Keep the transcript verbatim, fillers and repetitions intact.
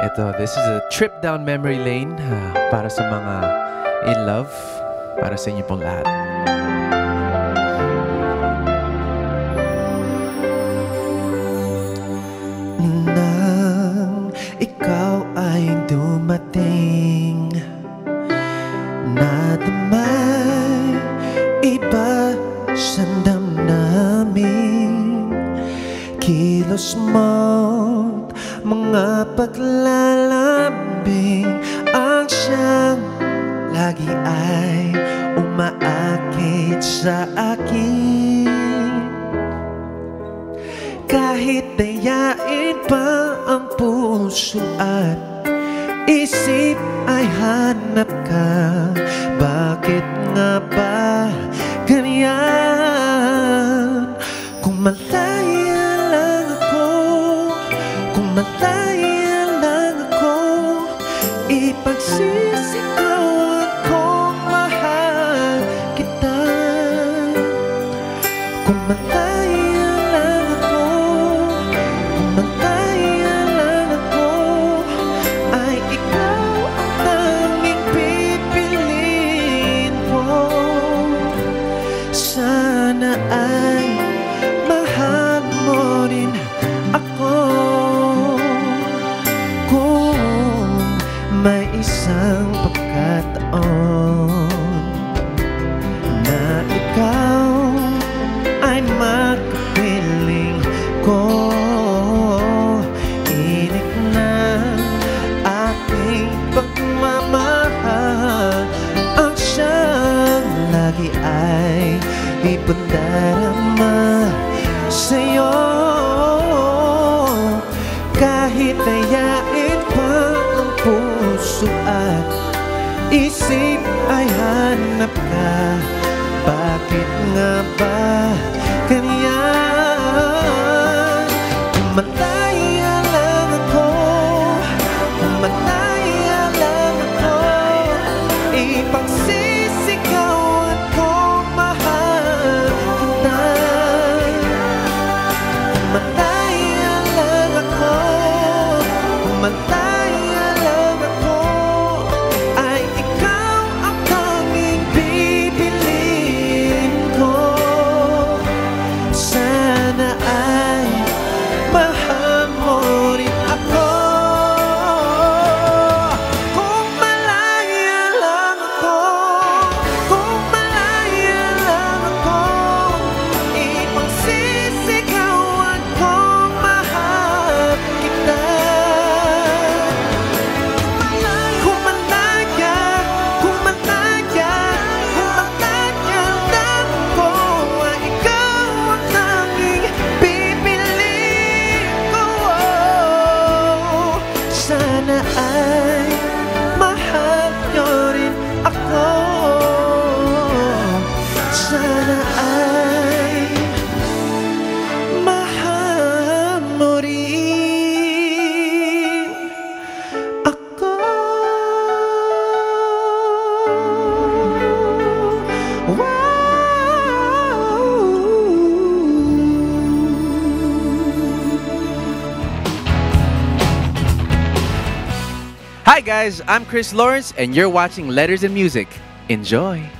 Ito, this is a trip down memory lane uh, para sa mga in love, para sa inyo pong lahat. Nang ikaw ay dumating, nadamay iba siyang damdamin, kilos mo, mga paglalambing ang siyang lagi ay umaakit sa akin. Kahit dayain pa ang puso at isip ay hanap ka. Bakit nga ba ganyan? Kung malaya lang ako, kung malaya lang ako, ipagsisigawan kong mahal kita. Kung malaya lang ako, kung malaya lang ako, ay ikaw ang tanging pipiliin ko. Sana ay mahal mo rin ako. May isang pagkataon na ikaw ay magkapiling ko, inik na aking pagmamahal, ang siyang lagi ay ipadarama sa'yo. Kahit dayain pa ang puso at isip ay hanap ka. Bakit nga ba ganyan? Kung malaya lang ako, kung malaya lang ako, ipagsisigawan kong mahal kita. Kung malaya lang ako, kung malaya Hi guys, I'm Kris Lawrence and you're watching Letters and Music. Enjoy!